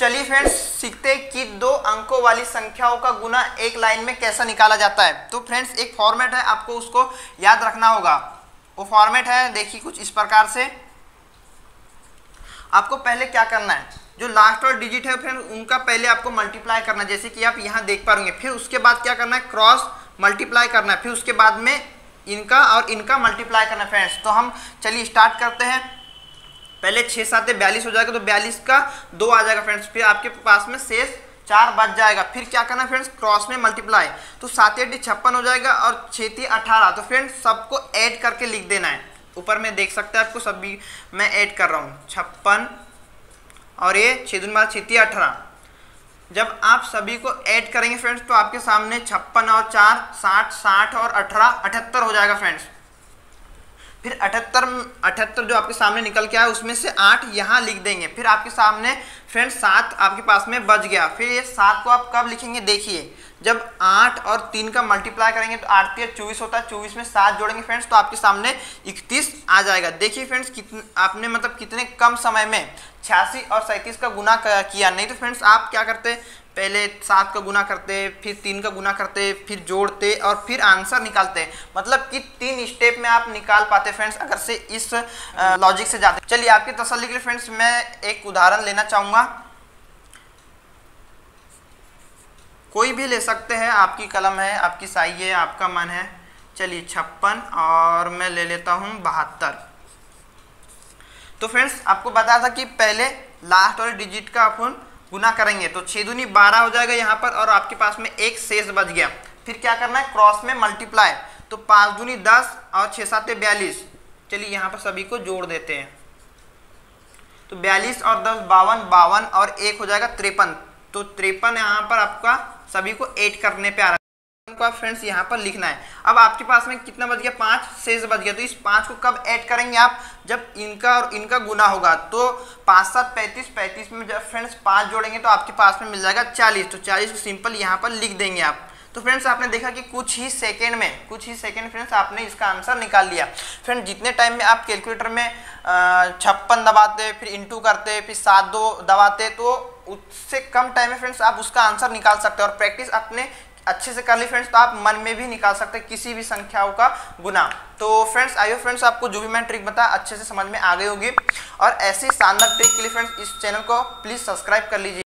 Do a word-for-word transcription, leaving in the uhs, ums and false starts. चलिए फ्रेंड्स सीखते कि दो अंकों वाली संख्याओं का गुना एक लाइन में कैसा निकाला जाता है। तो फ्रेंड्स एक फॉर्मेट है, आपको उसको याद रखना होगा। वो फॉर्मेट है देखिए कुछ इस प्रकार से। आपको पहले क्या करना है, जो लास्ट और डिजिट है फ्रेंड उनका पहले आपको मल्टीप्लाई करना है, जैसे कि आप यहाँ देख पा होंगे। फिर उसके बाद क्या करना है, क्रॉस मल्टीप्लाई करना है। फिर उसके बाद में इनका और इनका मल्टीप्लाई करना है फ्रेंड्स। तो हम चलिए स्टार्ट करते हैं। पहले छः सात बयालीस हो जाएगा, तो बयालीस का दो आ जाएगा फ्रेंड्स। फिर आपके पास में शेष चार बच जाएगा। फिर क्या करना है फ्रेंड्स, क्रॉस में मल्टीप्लाई, तो सात आठ छप्पन हो जाएगा और छेती अठारह। तो फ्रेंड्स सबको ऐड करके लिख देना है, ऊपर में देख सकते हैं आपको सभी मैं ऐड कर रहा हूँ। छप्पन और ये छेदन बार छेती अठारह। जब आप सभी को ऐड करेंगे फ्रेंड्स तो आपके सामने छप्पन और चार साठ, साठ और अठारह अठहत्तर हो जाएगा फ्रेंड्स। फिर अठहत्तर अठहत्तर जो आपके सामने निकल के आया उसमें से आठ यहाँ लिख देंगे। फिर आपके सामने फ्रेंड्स सात आपके पास में बच गया। फिर ये सात को आप कब लिखेंगे, देखिए जब आठ और तीन का मल्टीप्लाई करेंगे तो आठ तीन चौबीस होता है। चौबीस में सात जोड़ेंगे फ्रेंड्स तो आपके सामने इकतीस आ जाएगा। देखिए फ्रेंड्स कितने आपने मतलब कितने कम समय में छियासी और सैंतीस का गुना किया। नहीं तो फ्रेंड्स आप क्या करते, पहले सात का गुना करते, फिर तीन का गुना करते, फिर जोड़ते और फिर आंसर निकालते। मतलब कि तीन स्टेप में आप निकाल पाते फ्रेंड्स अगर से इस लॉजिक से जाते। चलिए आपकी तसल्ली के लिए फ्रेंड्स मैं एक उदाहरण लेना चाहूँगा, कोई भी ले सकते हैं, आपकी कलम है, आपकी स्याही है, आपका मन है। चलिए छप्पन और मैं ले लेता हूँ बहत्तर। तो फ्रेंड्स आपको बताया था कि पहले लास्ट और डिजिट का अपन गुना करेंगे, तो छः दूनी बारह हो जाएगा यहाँ पर और आपके पास में एक शेष बच गया। फिर क्या करना है, क्रॉस में मल्टीप्लाई, तो पाँच दूनी दस और छः सात बयालीस। चलिए यहाँ पर सभी को जोड़ देते हैं, तो बयालीस और दस बावन, बावन और एक हो जाएगा तिरपन। तो तिरपन यहाँ पर आपका सभी को ऐड करने पे आ रहा है को आप फ्रेंड्स यहाँ पर लिखना है। अब आपके पास में कितना बच गया, पाँच शेष बच गया। तो इस पाँच को कब ऐड करेंगे आप, जब इनका और इनका गुना होगा। तो पाँच सात पैंतीस, पैंतीस में जब फ्रेंड्स पाँच जोड़ेंगे तो आपके पास में मिल जाएगा चालीस। तो चालीस को सिंपल यहाँ पर लिख देंगे आप। तो फ्रेंड्स आपने देखा कि कुछ ही सेकेंड में कुछ ही सेकेंड फ्रेंड्स आपने इसका आंसर निकाल लिया। फ्रेंड्स जितने टाइम में आप कैलकुलेटर में छप्पन दबाते, फिर इंटू करते, फिर सात दो दबाते, तो उससे कम टाइम में फ्रेंड्स आप उसका आंसर निकाल सकते हो। और प्रैक्टिस अपने अच्छे से कर ली फ्रेंड्स तो आप मन में भी निकाल सकते हैं किसी भी संख्याओं का गुना। तो फ्रेंड्स आइए फ्रेंड्स आपको जो भी मैं ट्रिक बता अच्छे से समझ में आ गई होगी। और ऐसी शानदार ट्रिक के लिए फ्रेंड्स इस चैनल को प्लीज़ सब्सक्राइब कर लीजिए।